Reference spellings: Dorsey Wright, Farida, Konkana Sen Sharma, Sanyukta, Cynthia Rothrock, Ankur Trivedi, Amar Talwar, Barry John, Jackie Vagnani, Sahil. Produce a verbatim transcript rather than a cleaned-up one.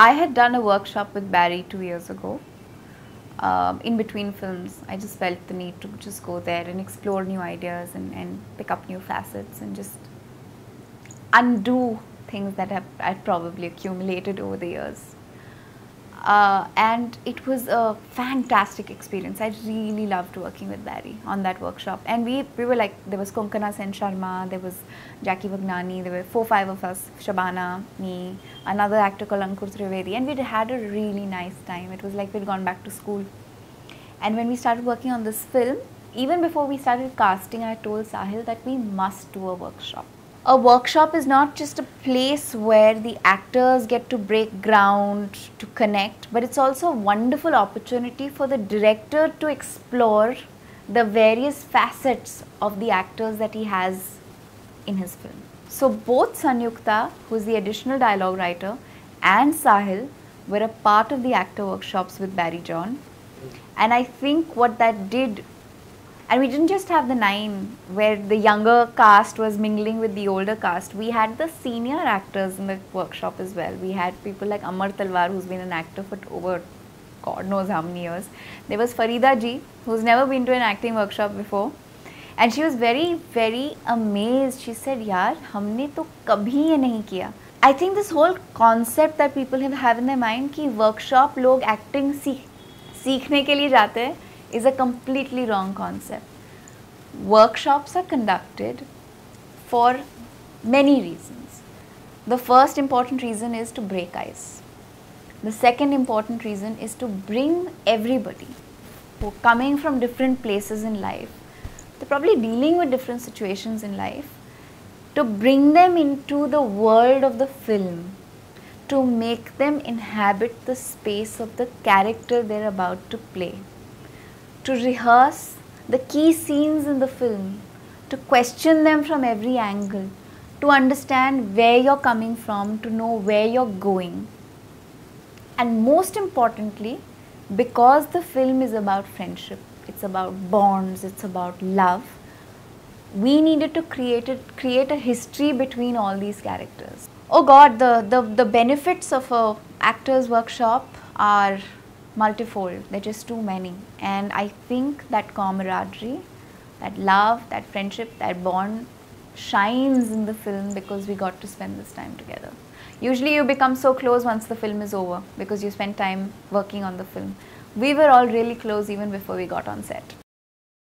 I had done a workshop with Barry two years ago. Um, in between films, I just felt the need to just go there and explore new ideas and, and pick up new facets and just undo things that have, I've probably accumulated over the years. Uh, and it was a fantastic experience. I really loved working with Barry on that workshop. And we, we were like, there was Konkana Sen Sharma, there was Jackie Vagnani, there were four, five of us, Shabana, me, another actor called Ankur Trivedi, and we'd had a really nice time. It was like we'd gone back to school. And when we started working on this film, even before we started casting, I told Sahil that we must do a workshop. A workshop is not just a place where the actors get to break ground, to connect, but it's also a wonderful opportunity for the director to explore the various facets of the actors that he has in his film. So both Sanyukta, who is the additional dialogue writer, and Sahil were a part of the actor workshops with Barry John, and I think what that did. And we didn't just have the nine where the younger cast was mingling with the older cast. We had the senior actors in the workshop as well. We had people like Amar Talwar, who's been an actor for over God knows how many years. There was Farida ji, who's never been to an acting workshop before. And she was very, very amazed. She said, "Yaar, humne to kabhi ye nahi kiya." I think this whole concept that people have in their mind ki workshop log acting seek, seekhne ke liye jaate hai, is a completely wrong concept. Workshops are conducted for many reasons. The first important reason is to break ice. The second important reason is to bring everybody who are coming from different places in life, they're probably dealing with different situations in life, to bring them into the world of the film, to make them inhabit the space of the character they're about to play, to rehearse the key scenes in the film, to question them from every angle, to understand where you're coming from, to know where you're going. And most importantly, because the film is about friendship, it's about bonds, it's about love, we needed to create a, create a history between all these characters. Oh God, the, the, the benefits of an actor's workshop are multifold, they're just too many. And I think that camaraderie, that love, that friendship, that bond shines in the film because we got to spend this time together. Usually you become so close once the film is over because you spend time working on the film. We were all really close even before we got on set.